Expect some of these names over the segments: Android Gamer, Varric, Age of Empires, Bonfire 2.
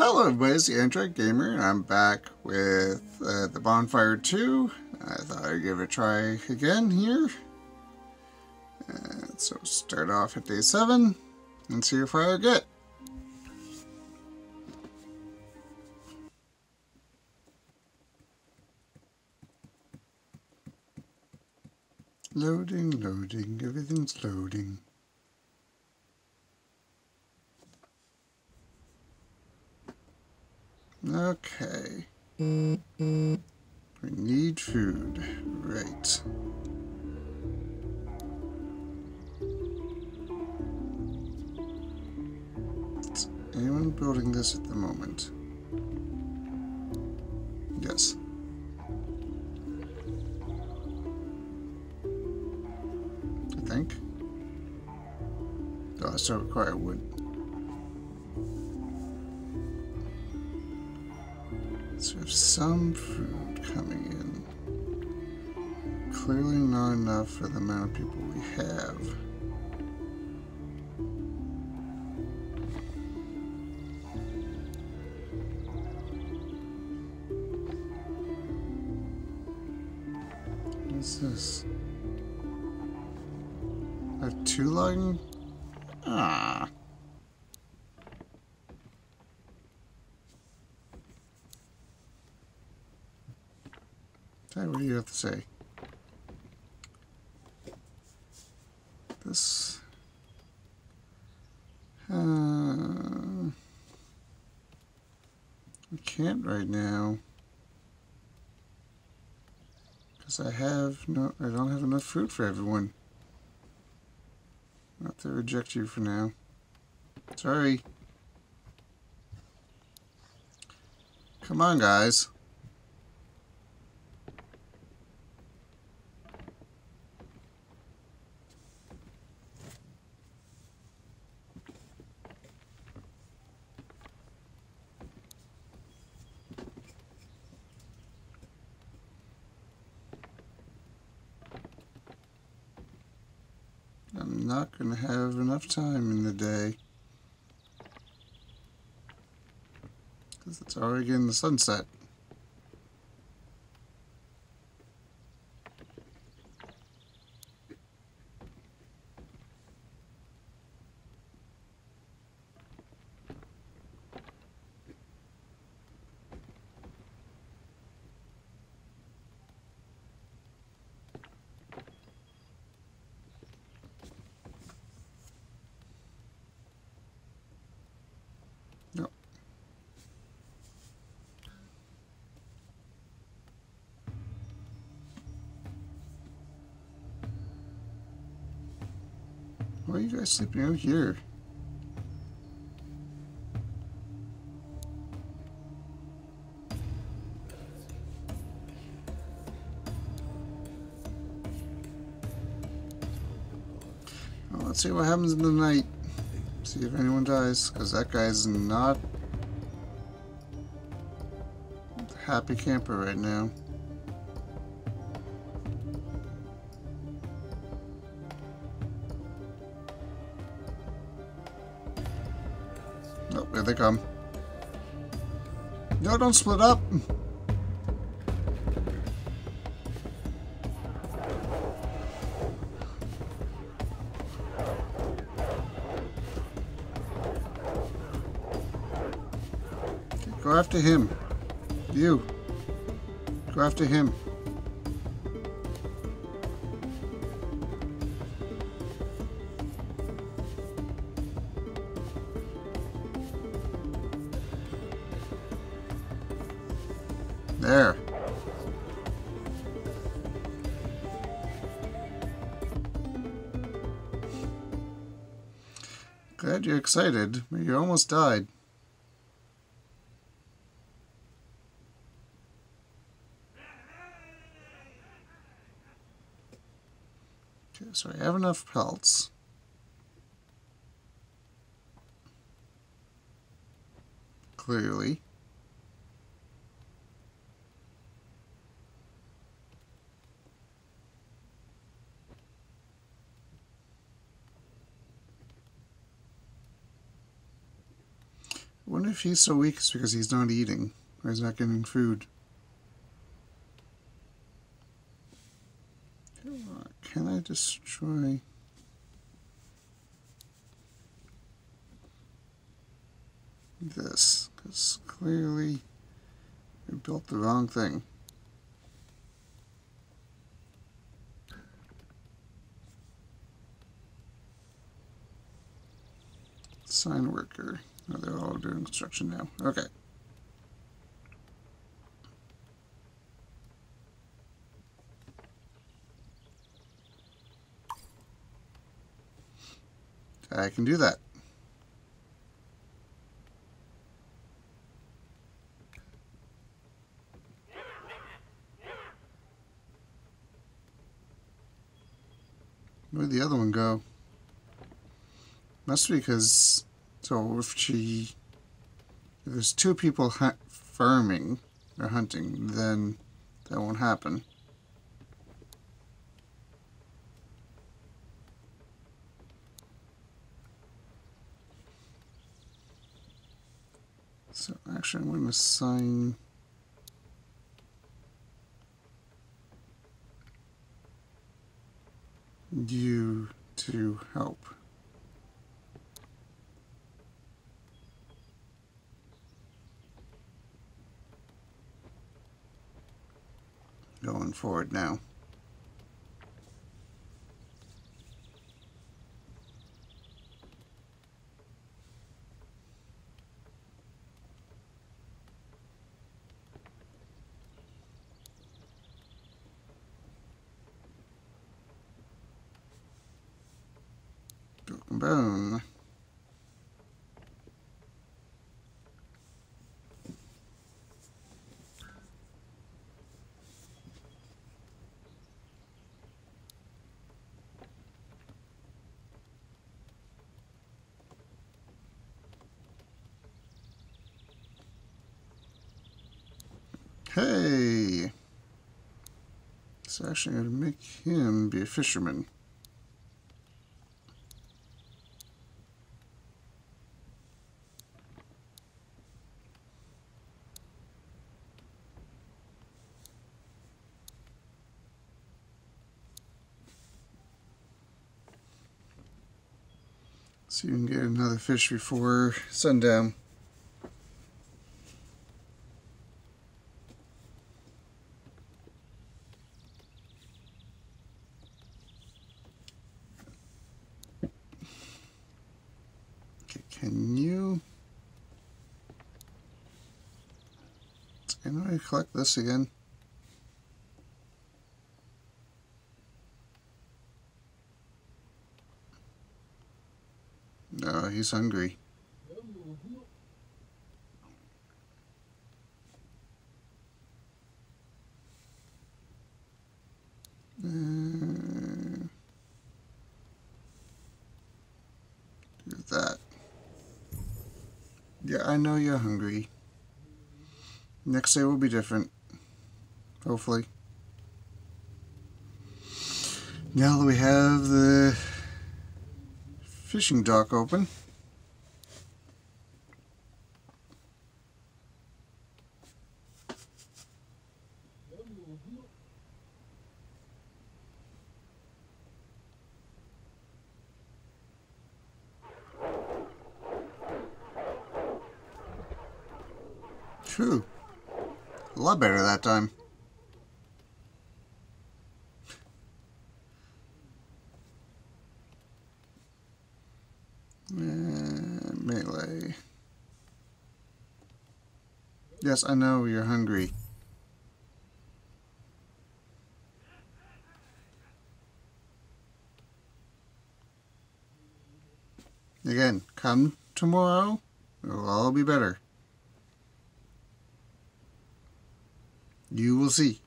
Hello everybody, it's the Android Gamer, and I'm back with the Bonfire 2. I thought I'd give it a try again here. So start off at day 7 and see how far I get. Loading, loading, everything's loading. Okay. We need food. Right. Is anyone building this at the moment? Yes. I think. Oh, I still require wood. So we have some food coming in. Clearly not enough for the amount of people we have. What's this? A two line? Ah. What do you have to say? This... I can't right now. Because I don't have enough food for everyone. I'll have to reject you for now. Sorry. Come on, guys. I'm not going to have enough time in the day. Because it's already getting the sunset. Why are you guys sleeping out here? Well, let's see what happens in the night. See if anyone dies, because that guy's not a happy camper right now. Here they come. No, don't split up! Okay, go after him. You. Go after him. There. Glad you're excited. You almost died. Okay, so I have enough pelts. Clearly. I wonder if he's so weak it's because he's not eating, or he's not getting food. Can I destroy... this? Because clearly we built the wrong thing. Sign worker. Oh, they're all doing construction now. Okay. I can do that. Where'd the other one go? Must be because... so if she... if there's two people farming or hunting, then that won't happen. So actually I'm going to assign... you to help. Going forward now. Boom. Hey. It's actually going to make him be a fisherman. So you can get another fish before sundown. Okay, can you... can I collect this again? He's hungry. Do that. Yeah, I know you're hungry. Next day will be different. Hopefully. Now that we have the fishing dock open, true. A lot better that time. Melee. Yes, I know you're hungry. Again, come tomorrow. It'll all be better. You will see.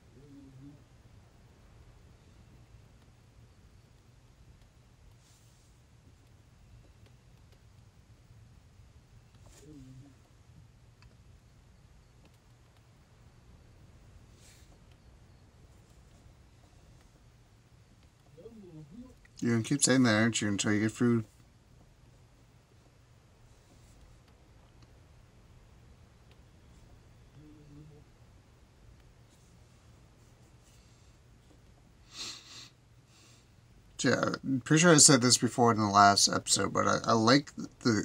You're going to keep saying that, aren't you, until you get food. Yeah, I'm pretty sure I said this before in the last episode, but I like the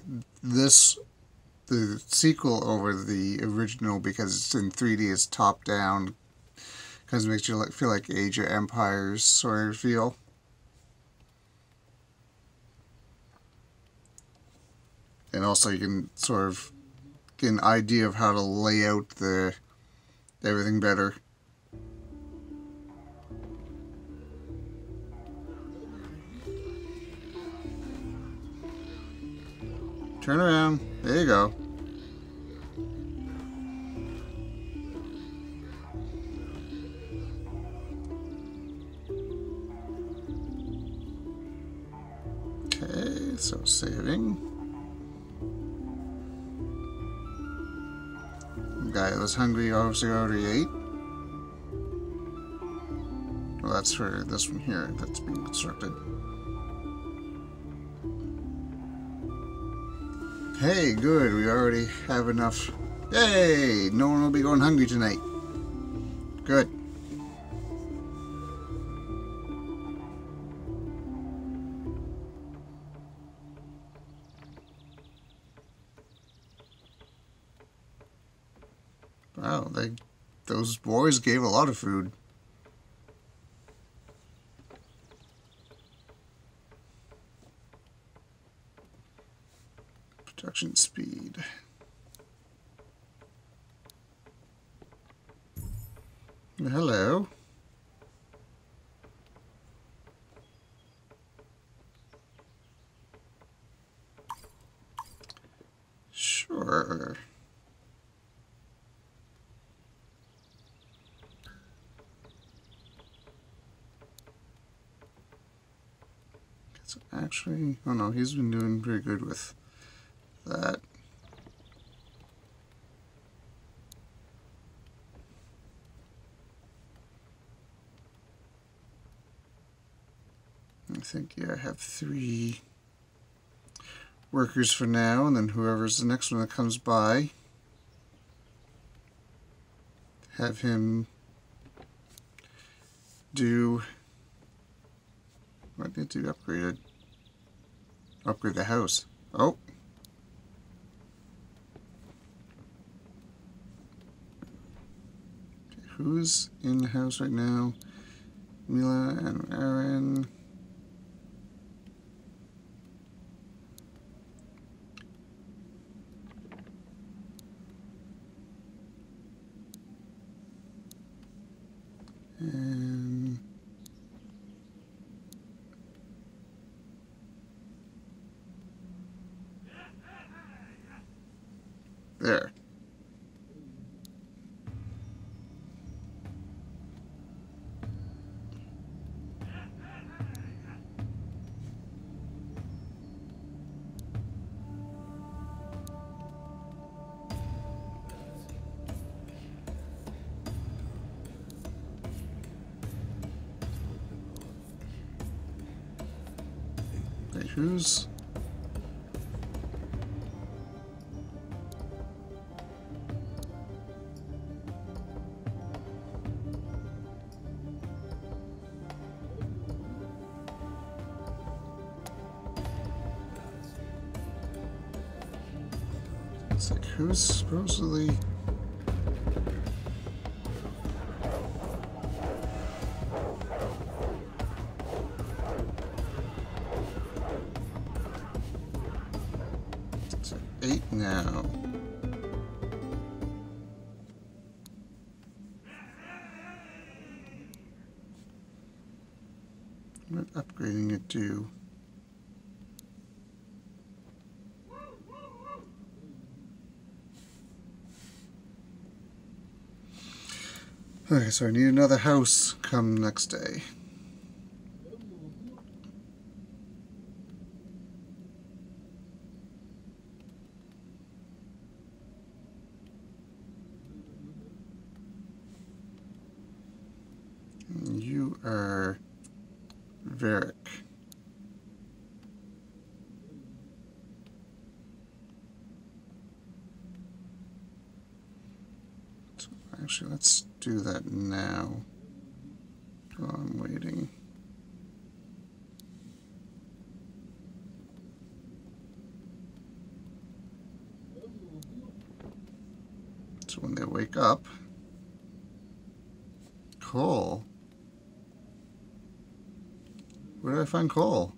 sequel over the original because it's in 3D, it's top down, kind of makes you feel like Age of Empires sort of feel. And also you can sort of get an idea of how to lay out the everything better. Turn around. There you go. Okay, so saving. Guy that was hungry obviously already ate. Well, that's for this one here that's being constructed. Hey, good, we already have enough. Yay! No one will be going hungry tonight. Good. Wow, those boys gave a lot of food. Production speed. Hello. Sure. It's actually, oh no, he's been doing pretty good with that. I think, yeah, I have 3 workers for now, and then whoever's the next one that comes by, have him do, might need to be upgraded, upgrade the house. Oh. Who's in the house right now? Mila and Aaron. And there. Who's it's like who's supposedly now. What upgrading it do? Okay, so I need another house come next day. Varric. So actually, let's do that now while I'm waiting. when they wake up. Coal. Where did I find coal?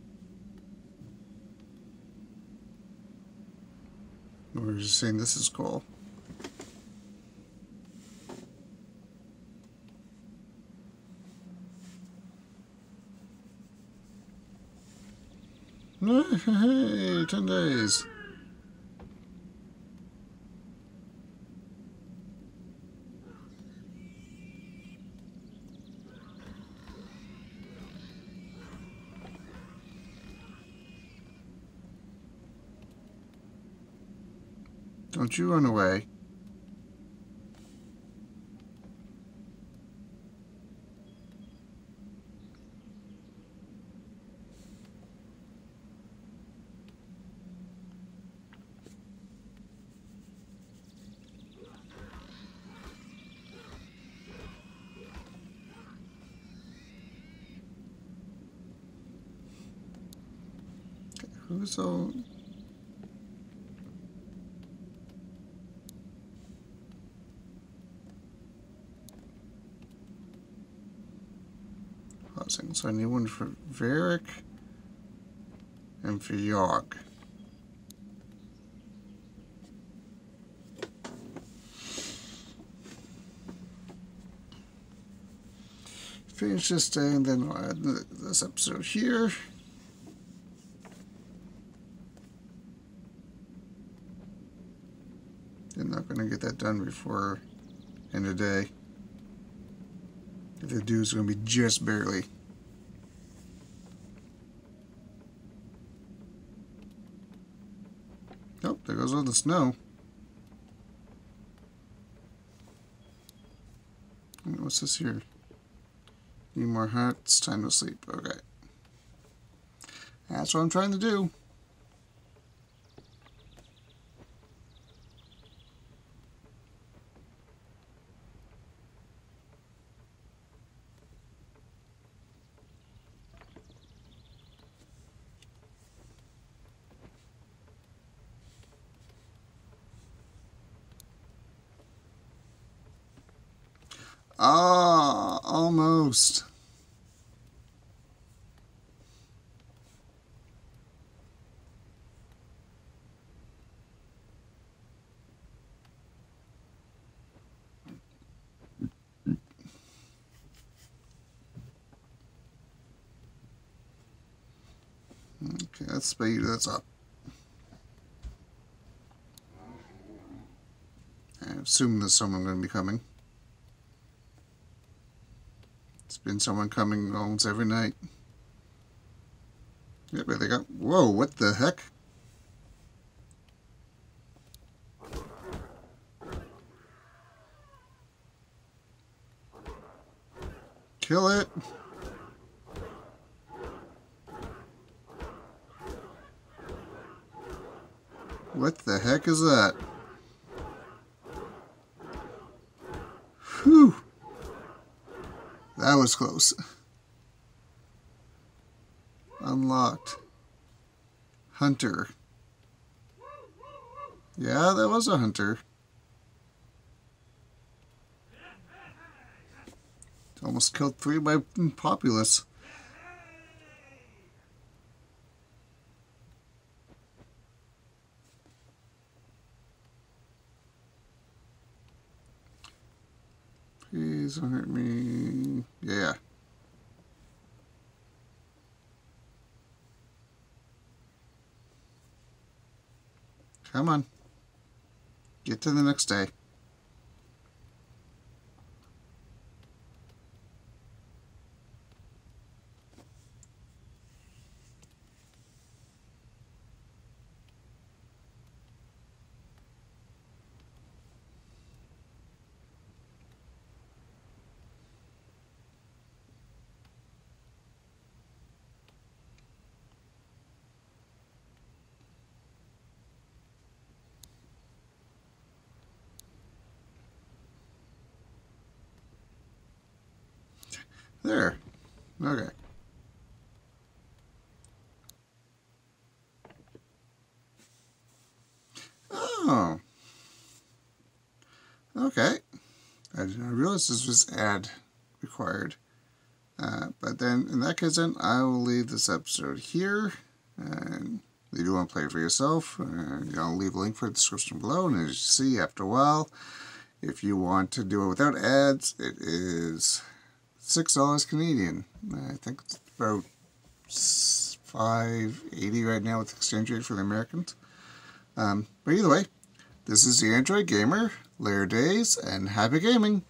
We were just saying this is coal. Hey, 10 days. Don't you run away. Okay, who's on? So I need one for Varric and for York. Finish this day and then we'll add this episode here. I'm not going to get that done before end of day. If they do, it's going to be just barely. Oh, there goes all the snow. What's this here? Need more huts, time to sleep. Okay. That's what I'm trying to do. Ah, almost. Okay, let's speed this up. I assume there's someone going to be coming. Been someone coming almost every night. Yep, there they go. Whoa, what the heck? Kill it! What the heck is that? Whew! That was close. Unlocked. Hunter. Yeah, that was a hunter. Almost killed three by populace. Please don't hurt me. Yeah. Come on. Get to the next day. There. Okay. Oh. Okay. I did not realize this was ad required. But then, in that case, then I will leave this episode here. And if you do want to play it for yourself, I'll leave a link for the description below. And as you see, after a while, if you want to do it without ads, it is $6 Canadian. I think it's about $5.80 right now with exchange rate for the Americans. But either way, this is the Android Gamer. Later days and happy gaming!